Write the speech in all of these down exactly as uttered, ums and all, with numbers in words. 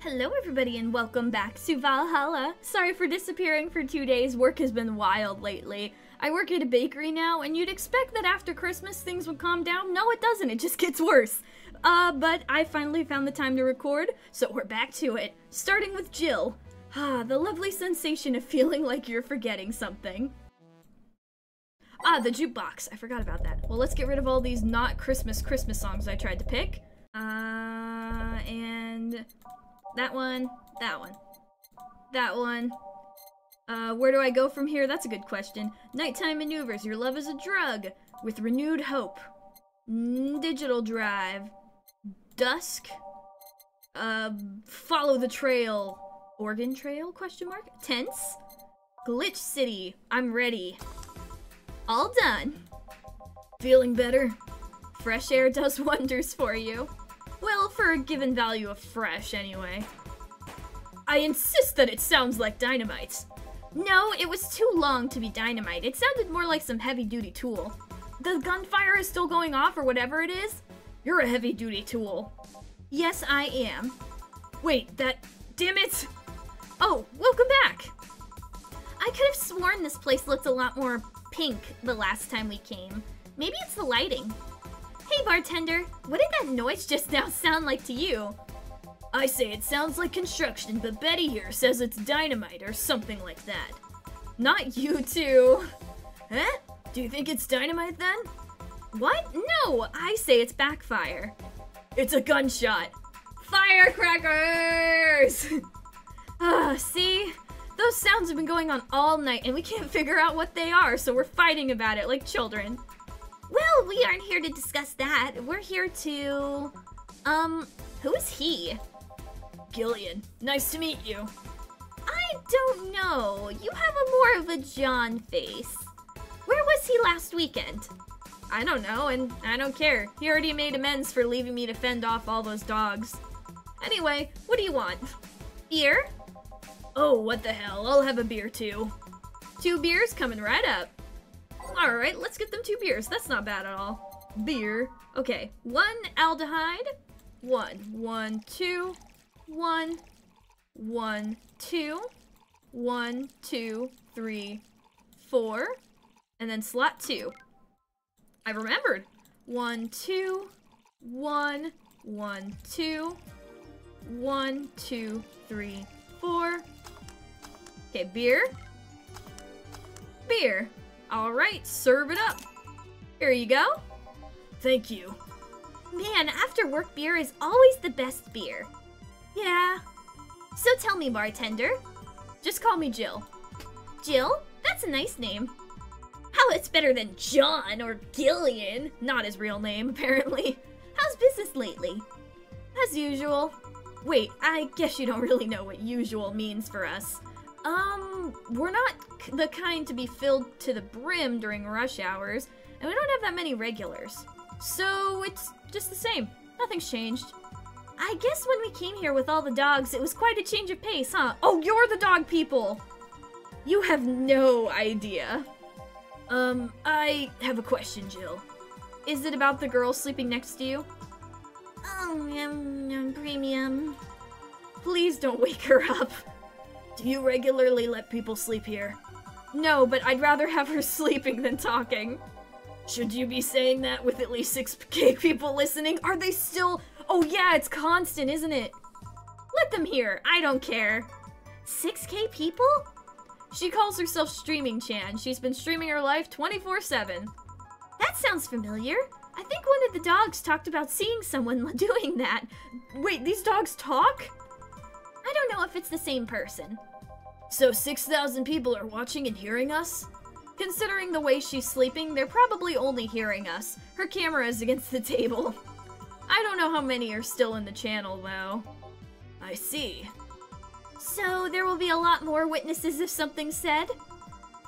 Hello everybody and welcome back to Valhalla. Sorry for disappearing for two days, work has been wild lately. I work at a bakery now and you'd expect that after Christmas things would calm down. No it doesn't, it just gets worse. Uh, but I finally found the time to record, so we're back to it. Starting with Gil. Ah, the lovely sensation of feeling like you're forgetting something. Ah, the jukebox. I forgot about that. Well, let's get rid of all these not Christmas Christmas songs I tried to pick. Uh, and... That one, that one, that one. Uh, where do I go from here? That's a good question. Nighttime maneuvers, your love is a drug. With renewed hope. Mm, digital drive. Dusk. Uh, follow the trail. Oregon trail, question mark? Tense. Glitch City, I'm ready. All done. Feeling better? Fresh air does wonders for you. Well, for a given value of fresh, anyway. I insist that it sounds like dynamite. No, it was too long to be dynamite. It sounded more like some heavy-duty tool. The gunfire is still going off or whatever it is? You're a heavy-duty tool. Yes, I am. Wait, that... Damn it! Oh, welcome back! I could have sworn this place looked a lot more pink the last time we came. Maybe it's the lighting. Hey, bartender, what did that noise just now sound like to you? I say it sounds like construction, but Betty here says it's dynamite or something like that. Not you two. Huh? Do you think it's dynamite then? What? No, I say it's backfire. It's a gunshot. Firecrackers! Ah, uh, see? Those sounds have been going on all night and we can't figure out what they are, so we're fighting about it like children. Well, we aren't here to discuss that. We're here to... Um, who is he? Gillian. Nice to meet you. I don't know. You have a more of a John face. Where was he last weekend? I don't know, and I don't care. He already made amends for leaving me to fend off all those dogs. Anyway, what do you want? Beer? Oh, what the hell. I'll have a beer, too. Two beers coming right up. Alright, let's get them two beers. That's not bad at all. Beer. Okay. One aldehyde. One. One, two. One. One, two. One, two, three, four. And then slot two. I remembered. One, two. One. One, two. One, two, three, four. Okay, beer. Beer. Alright, serve it up. Here you go. Thank you. Man, after work beer is always the best beer. Yeah. So tell me, bartender. Just call me Jill. Jill? That's a nice name. How it's better than John or Gillian. Not his real name, apparently. How's business lately? As usual. Wait, I guess you don't really know what usual means for us. Um, we're not the kind to be filled to the brim during rush hours, and we don't have that many regulars. So it's just the same. Nothing's changed. I guess when we came here with all the dogs, it was quite a change of pace, huh? Oh, you're the dog people! You have no idea. Um, I have a question, Jill. Is it about the girl sleeping next to you? Oh, yum, yum, premium. Please don't wake her up. Do you regularly let people sleep here? No, but I'd rather have her sleeping than talking. Should you be saying that with at least six K people listening? Are they still- Oh yeah, it's constant, isn't it? Let them hear, I don't care. six K people? She calls herself Streaming Chan. She's been streaming her life twenty-four seven. That sounds familiar. I think one of the dogs talked about seeing someone doing that. Wait, these dogs talk? I don't know if it's the same person. So six thousand people are watching and hearing us? Considering the way she's sleeping, they're probably only hearing us. Her camera is against the table. I don't know how many are still in the channel, though. I see. So there will be a lot more witnesses if something's said?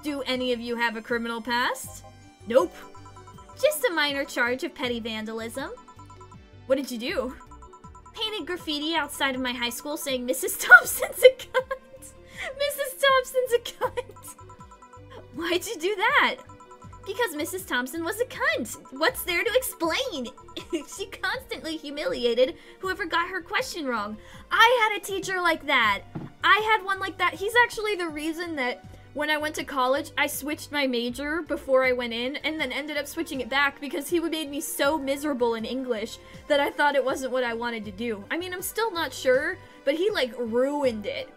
Do any of you have a criminal past? Nope. Just a minor charge of petty vandalism. What did you do? Painted graffiti outside of my high school saying Missus Thompson's a cunt. Missus Thompson's a cunt. Why'd you do that? Because Missus Thompson was a cunt. What's there to explain? She constantly humiliated whoever got her question wrong. I had a teacher like that. I had one like that. He's actually the reason that when I went to college, I switched my major before I went in and then ended up switching it back because he made me so miserable in English that I thought it wasn't what I wanted to do. I mean, I'm still not sure, but he like ruined it.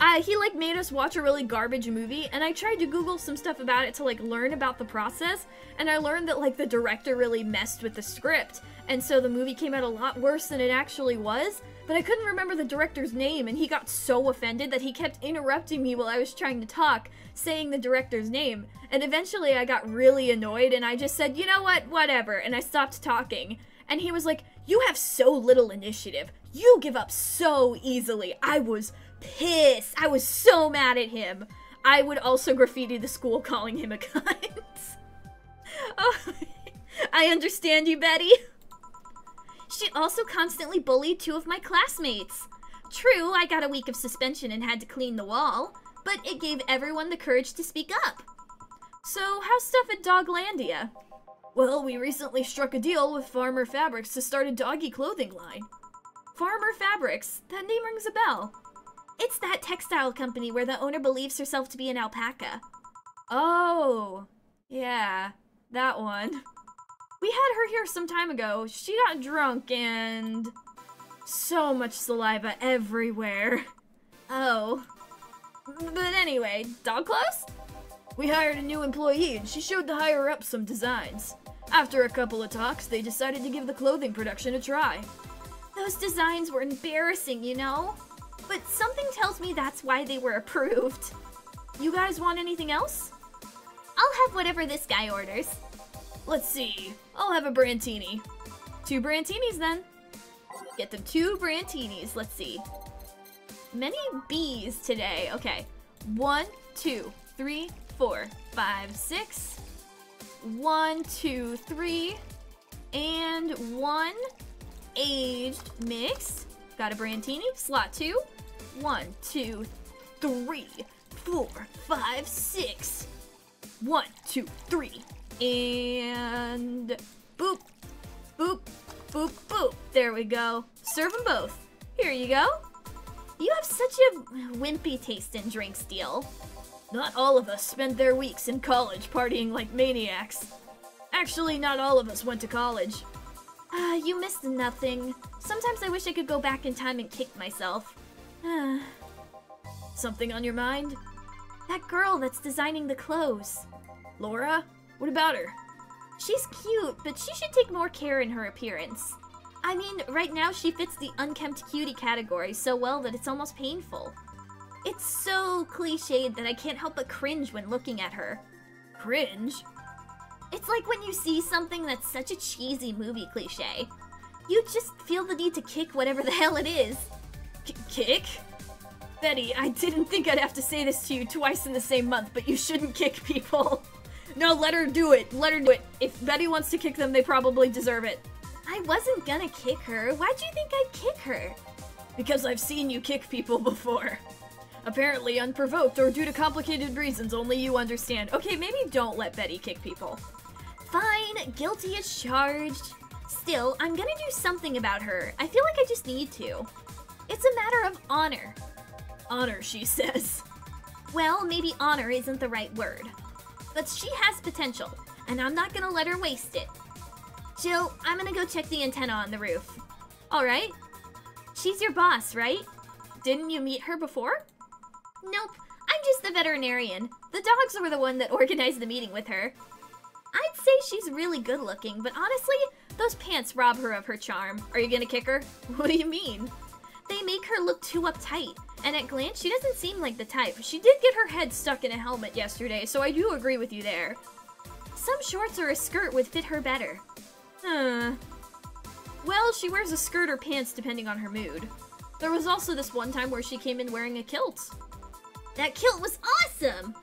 Uh, he like made us watch a really garbage movie, and I tried to Google some stuff about it to like learn about the process, and I learned that like the director really messed with the script, and so the movie came out a lot worse than it actually was, but I couldn't remember the director's name, and he got so offended that he kept interrupting me while I was trying to talk, saying the director's name, and eventually I got really annoyed, and I just said, you know what, whatever, and I stopped talking, and he was like, you have so little initiative, you give up so easily. I was pissed. I was so mad at him. I would also graffiti the school calling him a cunt. Oh, I understand you, Betty. She also constantly bullied two of my classmates. True, I got a week of suspension and had to clean the wall, but it gave everyone the courage to speak up. So, how's stuff at Doglandia? Well, we recently struck a deal with Farmer Fabrics to start a doggy clothing line. Farmer Fabrics? That name rings a bell. It's that textile company where the owner believes herself to be an alpaca. Oh, yeah, that one. We had her here some time ago. She got drunk and... so much saliva everywhere. Oh. But anyway, dog clothes? We hired a new employee and she showed the higher-ups some designs. After a couple of talks, they decided to give the clothing production a try. Those designs were embarrassing, you know? But something tells me that's why they were approved. You guys want anything else? I'll have whatever this guy orders. Let's see. I'll have a Brantini. Two Brantinis then. Get them two Brantinis. Let's see. Many B's today. Okay. One, two, three, four, five, six. One, two, three. And one aged mixed. Got a Brantini. Slot two. One, two, three, four, five, six. One, two, three, and boop, boop, boop, boop. There we go. Serve them both. Here you go. You have such a wimpy taste in drinks, Gil. Not all of us spent their weeks in college partying like maniacs. Actually, not all of us went to college. Ah, uh, you missed nothing. Sometimes I wish I could go back in time and kick myself. Something on your mind? That girl that's designing the clothes. Laura? What about her? She's cute, but she should take more care in her appearance. I mean, right now she fits the unkempt cutie category so well that it's almost painful. It's so cliched that I can't help but cringe when looking at her. Cringe? It's like when you see something that's such a cheesy movie cliche. You just feel the need to kick whatever the hell it is. Kick? Betty, I didn't think I'd have to say this to you twice in the same month, but you shouldn't kick people. No, let her do it. Let her do it. If Betty wants to kick them, they probably deserve it. I wasn't gonna kick her. Why'd you think I'd kick her? Because I've seen you kick people before. Apparently unprovoked or due to complicated reasons only you understand. Okay, maybe don't let Betty kick people. Fine, guilty as charged. Still, I'm gonna do something about her. I feel like I just need to. It's a matter of honor. Honor, she says. Well, maybe honor isn't the right word. But she has potential, and I'm not gonna let her waste it. Jill, I'm gonna go check the antenna on the roof. Alright. She's your boss, right? Didn't you meet her before? Nope, I'm just the veterinarian. The dogs were the one that organized the meeting with her. I'd say she's really good looking, but honestly, those pants rob her of her charm. Are you gonna kick her? What do you mean? They make her look too uptight, and at glance, she doesn't seem like the type. She did get her head stuck in a helmet yesterday, so I do agree with you there. Some shorts or a skirt would fit her better. Huh. Well, she wears a skirt or pants depending on her mood. There was also this one time where she came in wearing a kilt. That kilt was awesome!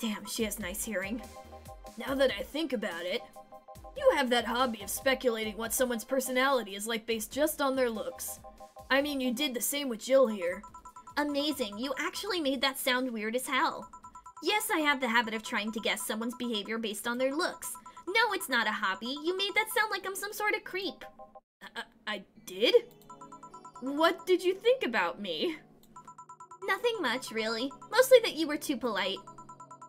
Damn, she has nice hearing. Now that I think about it, you have that hobby of speculating what someone's personality is like based just on their looks. I mean, you did the same with Jill here. Amazing, you actually made that sound weird as hell. Yes, I have the habit of trying to guess someone's behavior based on their looks. No, it's not a hobby. You made that sound like I'm some sort of creep. I, I did? What did you think about me? Nothing much, really. Mostly that you were too polite.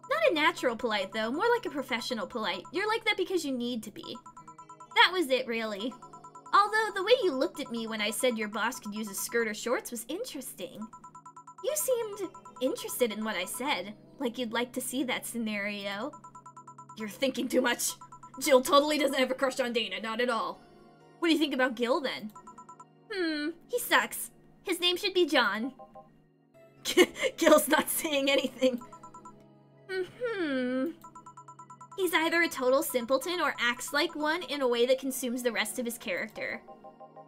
Not a natural polite, though. More like a professional polite. You're like that because you need to be. That was it, really. Although, the way you looked at me when I said your boss could use a skirt or shorts was interesting. You seemed interested in what I said. Like you'd like to see that scenario. You're thinking too much. Jill totally doesn't have a crush on Dana, not at all. What do you think about Gil, then? Hmm, he sucks. His name should be John. Gil's not saying anything. Mm-hmm. He's either a total simpleton or acts like one in a way that consumes the rest of his character.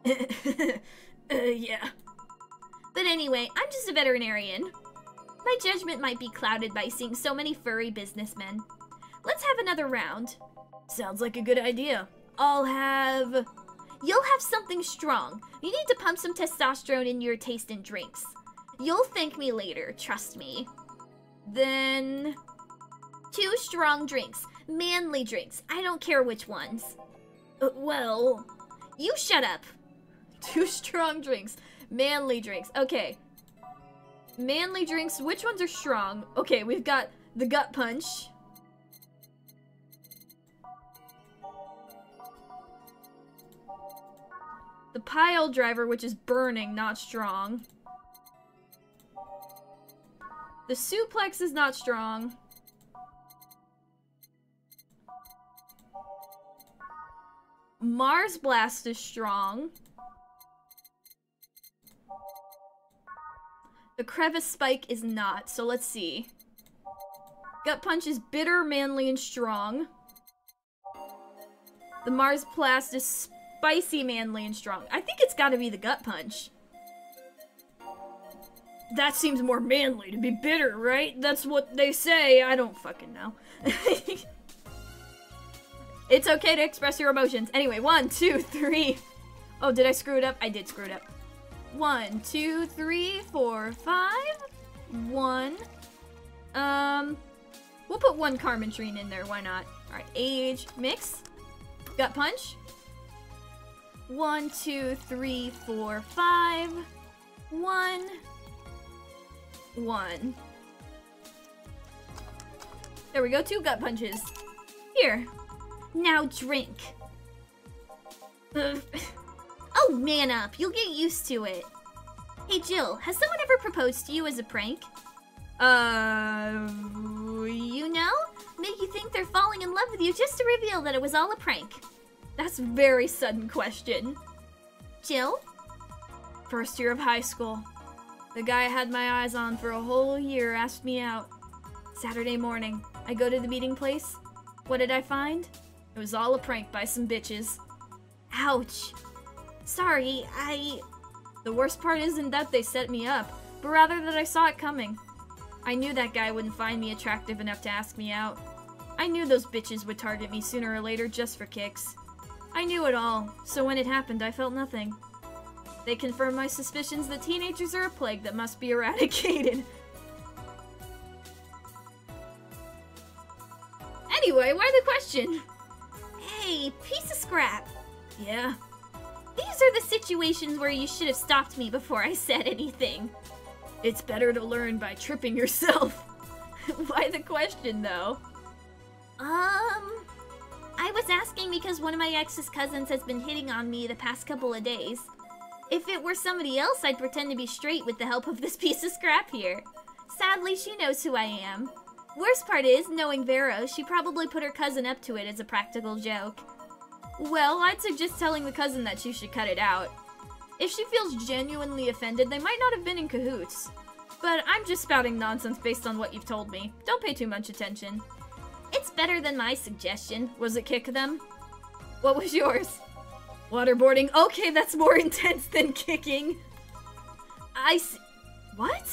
uh, yeah. But anyway, I'm just a veterinarian. My judgment might be clouded by seeing so many furry businessmen. Let's have another round. Sounds like a good idea. I'll have... You'll have something strong. You need to pump some testosterone in your taste in drinks. You'll thank me later, trust me. Then... Two strong drinks. Manly drinks. I don't care which ones. Uh, well... You shut up. Two strong drinks. Manly drinks. Okay. Manly drinks. Which ones are strong? Okay, we've got the gut punch. The pile driver, which is burning, not strong. The suplex is not strong. Mars Blast is strong. The crevice spike is not, so let's see. Gut punch is bitter, manly, and strong. The Mars Blast is spicy, manly, and strong. I think it's gotta be the gut punch. That seems more manly to be bitter, right? That's what they say. I don't fucking know. It's okay to express your emotions. Anyway, one, two, three. Oh, did I screw it up? I did screw it up. One, two, three, four, five. One. Um, we'll put one Carmentrine in there. Why not? All right, age, mix, gut punch. One, two, three, four, five. One. One. There we go, two gut punches. Here. Now drink. Ugh. Oh, man up. You'll get used to it. Hey, Jill, has someone ever proposed to you as a prank? Uh, you know? Make you think they're falling in love with you just to reveal that it was all a prank. That's a very sudden question. Jill? First year of high school. The guy I had my eyes on for a whole year asked me out. Saturday morning, I go to the meeting place. What did I find? It was all a prank by some bitches. Ouch. Sorry, I... The worst part isn't that they set me up, but rather that I saw it coming. I knew that guy wouldn't find me attractive enough to ask me out. I knew those bitches would target me sooner or later just for kicks. I knew it all, so when it happened, I felt nothing. They confirmed my suspicions that teenagers are a plague that must be eradicated. Anyway, why the question? Hey, piece of scrap. Yeah. These are the situations where you should have stopped me before I said anything. It's better to learn by tripping yourself. Why the question, though? Um... I was asking because one of my ex's cousins has been hitting on me the past couple of days. If it were somebody else, I'd pretend to be straight with the help of this piece of scrap here. Sadly, she knows who I am. Worst part is, knowing Vero, she probably put her cousin up to it as a practical joke. Well, I'd suggest telling the cousin that she should cut it out. If she feels genuinely offended, they might not have been in cahoots. But I'm just spouting nonsense based on what you've told me. Don't pay too much attention. It's better than my suggestion. Was it kick them? What was yours? Waterboarding. Okay, that's more intense than kicking. I s- What?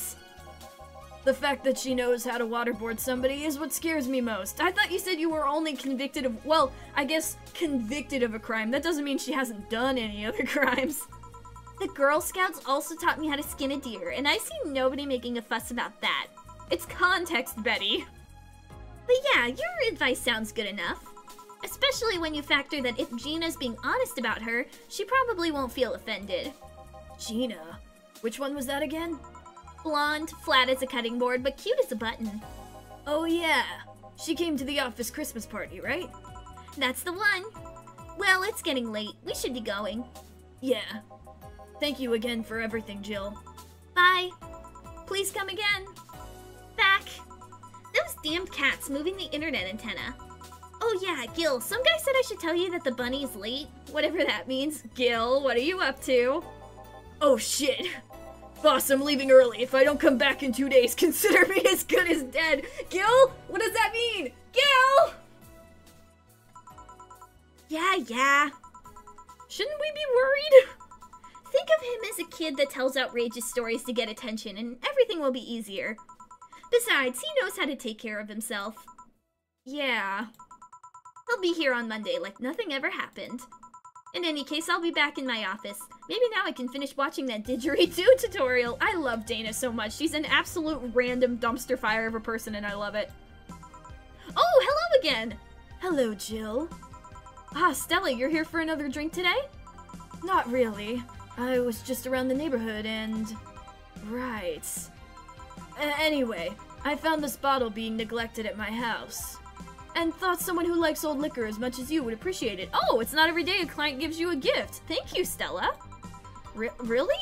The fact that she knows how to waterboard somebody is what scares me most. I thought you said you were only convicted of- well, I guess convicted of a crime. That doesn't mean she hasn't done any other crimes. The Girl Scouts also taught me how to skin a deer, and I see nobody making a fuss about that. It's context, Betty. But yeah, your advice sounds good enough. Especially when you factor that if Gina's being honest about her, she probably won't feel offended. Gina? Which one was that again? Blonde, flat as a cutting board, but cute as a button. Oh yeah, she came to the office Christmas party, right? That's the one. Well, it's getting late. We should be going. Yeah. Thank you again for everything, Jill. Bye. Please come again. Back. Those damned cats moving the internet antenna. Oh yeah, Gil, some guy said I should tell you that the bunny's late. Whatever that means. Gil, what are you up to? Oh shit. Boss, I'm leaving early. If I don't come back in two days, consider me as good as dead. Gil? What does that mean? Gil? Yeah, yeah. Shouldn't we be worried? Think of him as a kid that tells outrageous stories to get attention, and everything will be easier. Besides, he knows how to take care of himself. Yeah. I'll be here on Monday like nothing ever happened. In any case, I'll be back in my office. Maybe now I can finish watching that didgeridoo tutorial. I love Dana so much. She's an absolute random dumpster fire of a person, and I love it. Oh, hello again! Hello, Jill. Ah, Stella, you're here for another drink today? Not really. I was just around the neighborhood and... Right. A- anyway, I found this bottle being neglected at my house. And thought someone who likes old liquor as much as you would appreciate it. Oh, it's not every day a client gives you a gift. Thank you, Stella. R- really?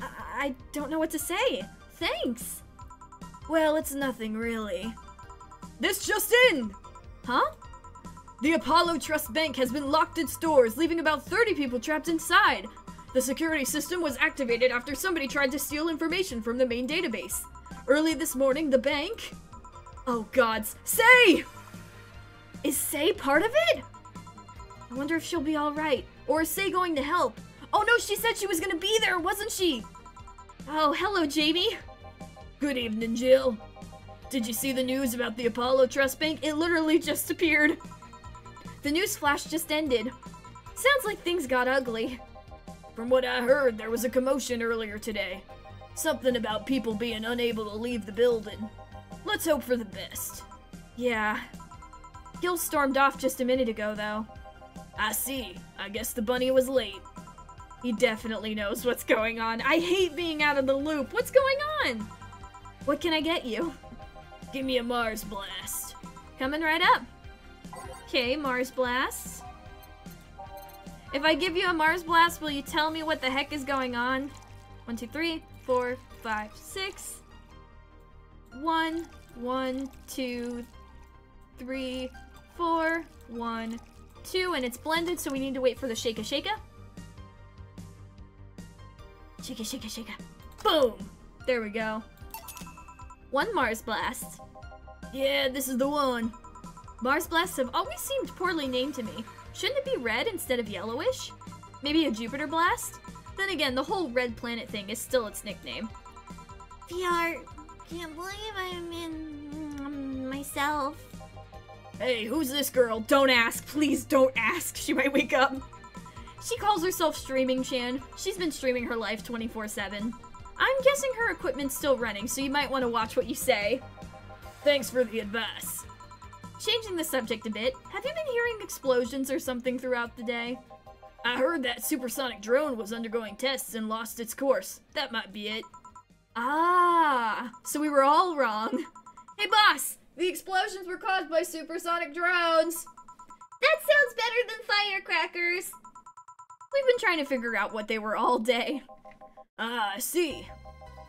I-, I don't know what to say. Thanks. Well, it's nothing, really. This just in! Huh? The Apollo Trust Bank has been locked its doors, leaving about thirty people trapped inside. The security system was activated after somebody tried to steal information from the main database. Early this morning, the bank... Oh, gods. Say! Is Say part of it? I wonder if she'll be alright. Or is Say going to help? Oh no, she said she was gonna be there, wasn't she? Oh, hello, Jamie. Good evening, Jill. Did you see the news about the Apollo Trust Bank? It literally just appeared. The news flash just ended. Sounds like things got ugly. From what I heard, there was a commotion earlier today. Something about people being unable to leave the building. Let's hope for the best. Yeah. Gil stormed off just a minute ago, though. I see. I guess the bunny was late. He definitely knows what's going on. I hate being out of the loop. What's going on? What can I get you? Give me a Mars Blast. Coming right up. Okay, Mars Blast. If I give you a Mars Blast, will you tell me what the heck is going on? One, two, three, four, five, six. One, one, two, three... Four, one, two, and it's blended, so we need to wait for the shaka shaka. Shaka shaka shaka. Boom! There we go. One Mars Blast. Yeah, this is the one. Mars Blasts have always seemed poorly named to me. Shouldn't it be red instead of yellowish? Maybe a Jupiter Blast? Then again, the whole red planet thing is still its nickname. V R, can't believe I'm in um, myself. Hey, who's this girl? Don't ask. Please don't ask. She might wake up. She calls herself Streaming Chan. She's been streaming her life twenty-four seven. I'm guessing her equipment's still running, so you might want to watch what you say. Thanks for the advice. Changing the subject a bit, have you been hearing explosions or something throughout the day? I heard that supersonic drone was undergoing tests and lost its course. That might be it. Ah, so we were all wrong. Hey, boss! The explosions were caused by supersonic drones! That sounds better than firecrackers! We've been trying to figure out what they were all day. Ah, I see.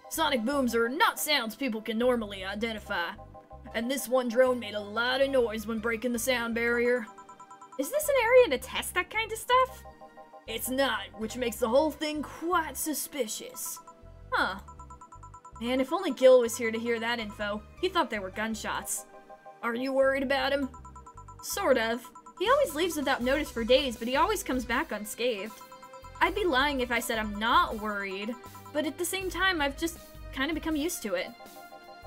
Sonic booms are not sounds people can normally identify. And this one drone made a lot of noise when breaking the sound barrier. Is this an area to test that kind of stuff? It's not, which makes the whole thing quite suspicious. Huh. Man, if only Gil was here to hear that info. He thought they were gunshots. Are you worried about him? Sort of. He always leaves without notice for days, but he always comes back unscathed. I'd be lying if I said I'm not worried, but at the same time, I've just kind of become used to it.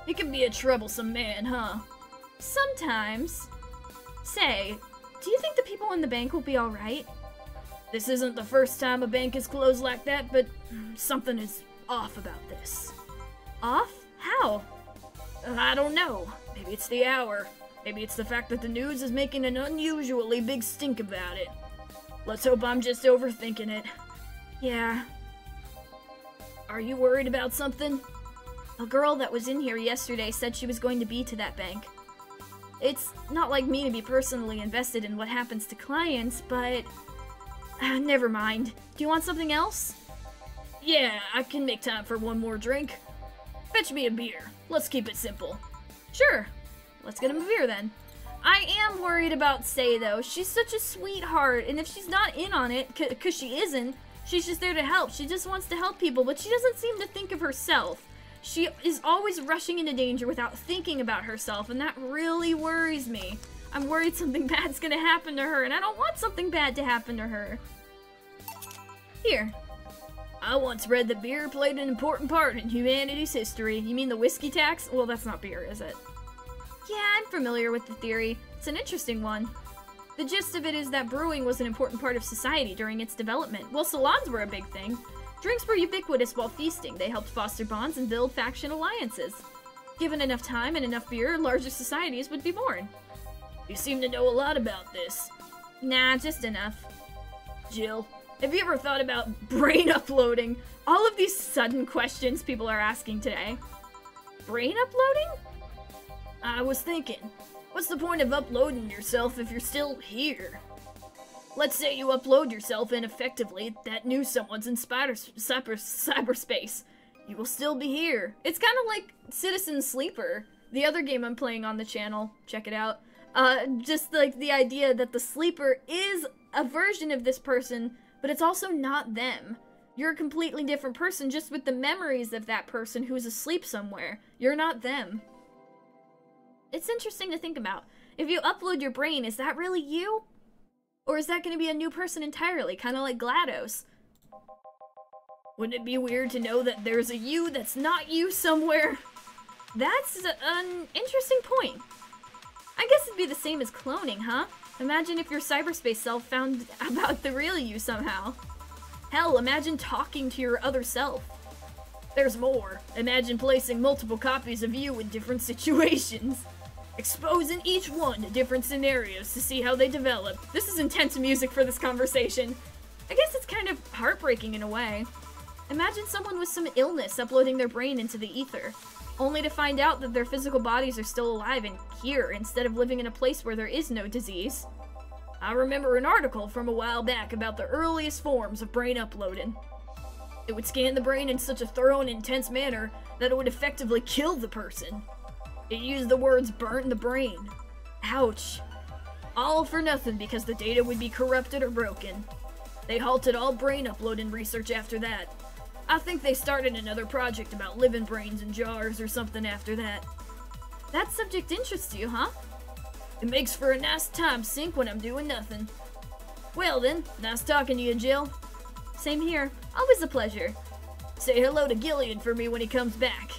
He can be a troublesome man, huh? Sometimes. Say, do you think the people in the bank will be alright? This isn't the first time a bank is closed like that, but something is off about this. Off? How? I don't know. Maybe it's the hour. Maybe it's the fact that the news is making an unusually big stink about it. Let's hope I'm just overthinking it. Yeah. Are you worried about something? A girl that was in here yesterday said she was going to be to that bank. It's not like me to be personally invested in what happens to clients, but... Uh, never mind. Do you want something else? Yeah, I can make time for one more drink. Fetch me a beer. Let's keep it simple. Sure. Let's get him a beer then. I am worried about Say, though. She's such a sweetheart, and if she's not in on it, because she isn't, she's just there to help. She just wants to help people, but she doesn't seem to think of herself. She is always rushing into danger without thinking about herself, and that really worries me. I'm worried something bad's gonna happen to her, and I don't want something bad to happen to her. Here. I once read that beer played an important part in humanity's history. You mean the whiskey tax? Well, that's not beer, is it? Yeah, I'm familiar with the theory. It's an interesting one. The gist of it is that brewing was an important part of society during its development. Well, salons were a big thing. Drinks were ubiquitous while feasting. They helped foster bonds and build faction alliances. Given enough time and enough beer, larger societies would be born. You seem to know a lot about this. Nah, just enough. Jill, have you ever thought about brain uploading? All of these sudden questions people are asking today. Brain uploading? I was thinking, what's the point of uploading yourself if you're still here? Let's say you upload yourself ineffectively, that knew someone's in spider cyber cyberspace. You will still be here. It's kind of like Citizen Sleeper, the other game I'm playing on the channel. Check it out. Uh, just like the idea that the sleeper is a version of this person, but it's also not them. You're a completely different person just with the memories of that person who's asleep somewhere. You're not them. It's interesting to think about. If you upload your brain, is that really you? Or is that going to be a new person entirely, kind of like GLaDOS? Wouldn't it be weird to know that there's a you that's not you somewhere? That's an interesting point. I guess it'd be the same as cloning, huh? Imagine if your cyberspace self found about the real you somehow. Hell, imagine talking to your other self. There's more. Imagine placing multiple copies of you in different situations. Exposing each one to different scenarios to see how they develop. This is intense music for this conversation. I guess it's kind of heartbreaking in a way. Imagine someone with some illness uploading their brain into the ether, only to find out that their physical bodies are still alive and here instead of living in a place where there is no disease. I remember an article from a while back about the earliest forms of brain uploading. It would scan the brain in such a thorough and intense manner that it would effectively kill the person. It used the words burn the brain. Ouch. All for nothing because the data would be corrupted or broken. They halted all brain uploading research after that. I think they started another project about living brains in jars or something after that. That subject interests you, huh? It makes for a nice time sink when I'm doing nothing. Well then, nice talking to you, Jill. Same here. Always a pleasure. Say hello to Gillian for me when he comes back.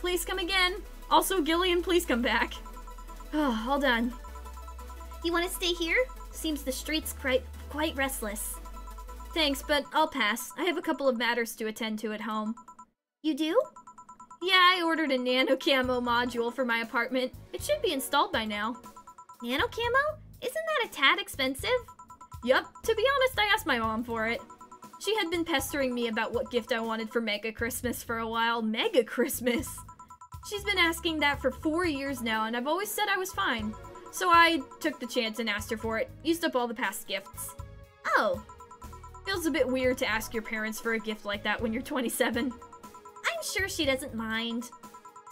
Please come again. Also, Gillian, please come back. Oh, all done. You want to stay here? Seems the street's quite, quite restless. Thanks, but I'll pass. I have a couple of matters to attend to at home. You do? Yeah, I ordered a Nano Camo module for my apartment. It should be installed by now. Nano Camo? Isn't that a tad expensive? Yup. To be honest, I asked my mom for it. She had been pestering me about what gift I wanted for Mega Christmas for a while. Mega Christmas! She's been asking that for four years now, and I've always said I was fine. So I took the chance and asked her for it, used up all the past gifts. Oh. Feels a bit weird to ask your parents for a gift like that when you're twenty-seven. I'm sure she doesn't mind.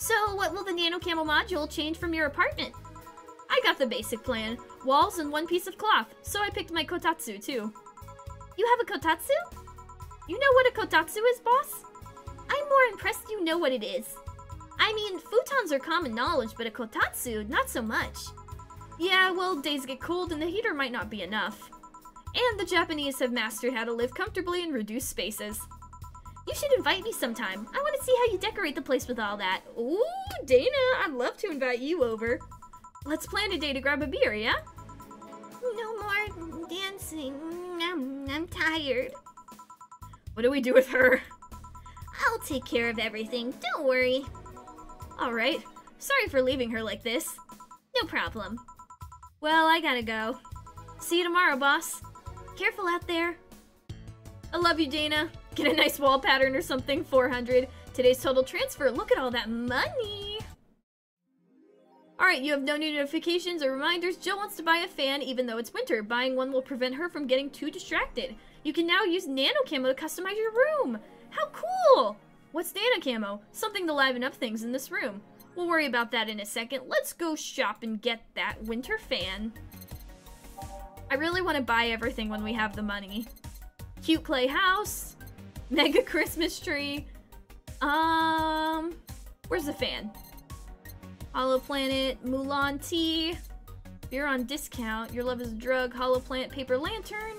So what will the Nano Camo module change from your apartment? I got the basic plan, walls and one piece of cloth, so I picked my kotatsu too. You have a kotatsu? You know what a kotatsu is, boss? I'm more impressed you know what it is. I mean, futons are common knowledge, but a kotatsu, not so much. Yeah, well, days get cold and the heater might not be enough. And the Japanese have mastered how to live comfortably in reduced spaces. You should invite me sometime. I want to see how you decorate the place with all that. Ooh, Dana, I'd love to invite you over. Let's plan a day to grab a beer, yeah? No more dancing. I'm, I'm tired. What do we do with her? I'll take care of everything. Don't worry. Alright. Sorry for leaving her like this. No problem. Well, I gotta go. See you tomorrow, boss. Careful out there. I love you, Dana. Get a nice wall pattern or something. four hundred. Today's total transfer. Look at all that money. Alright, you have no new notifications or reminders. Jill wants to buy a fan even though it's winter. Buying one will prevent her from getting too distracted. You can now use Nano Camo to customize your room. How cool! What's Nano Camo? Something to liven up things in this room. We'll worry about that in a second. Let's go shop and get that winter fan. I really want to buy everything when we have the money. Cute playhouse. Mega Christmas tree. Um, where's the fan? Hollow Planet, Mulan tea, beer on discount, your love is a drug, Hollow Planet, paper lantern.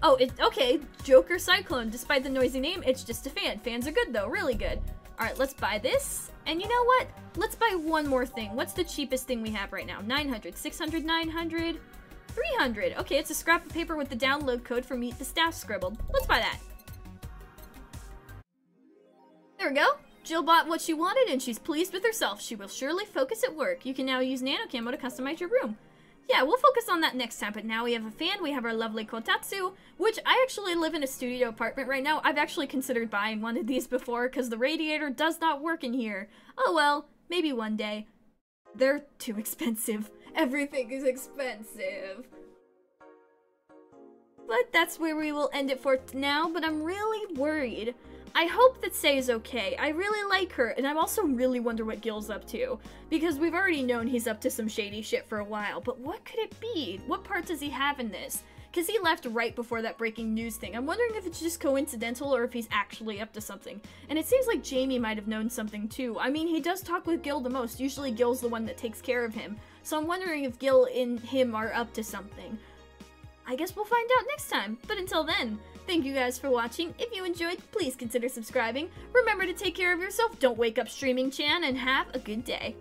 Oh, it, okay, Joker Cyclone. Despite the noisy name, it's just a fan. Fans are good though, really good. All right, let's buy this. And you know what? Let's buy one more thing. What's the cheapest thing we have right now? nine hundred, six hundred, nine hundred, three hundred. Okay, it's a scrap of paper with the download code for Meet the Staff scribbled. Let's buy that. There we go. Jill bought what she wanted, and she's pleased with herself. She will surely focus at work. You can now use Nano Camo to customize your room. Yeah, we'll focus on that next time, but now we have a fan, we have our lovely kotatsu, which I actually live in a studio apartment right now. I've actually considered buying one of these before, because the radiator does not work in here. Oh well, maybe one day. They're too expensive. Everything is expensive. But that's where we will end it for now, but I'm really worried. I hope that Sei is okay. I really like her, and I'm also really wonder what Gil's up to, because we've already known he's up to some shady shit for a while, but what could it be? What part does he have in this? Because he left right before that breaking news thing. I'm wondering if it's just coincidental or if he's actually up to something. And it seems like Jamie might have known something too. I mean, he does talk with Gil the most. Usually Gil's the one that takes care of him. So I'm wondering if Gil and him are up to something. I guess we'll find out next time, but until then, thank you guys for watching. If you enjoyed, please consider subscribing. Remember to take care of yourself, don't wake up streaming Chan, and have a good day.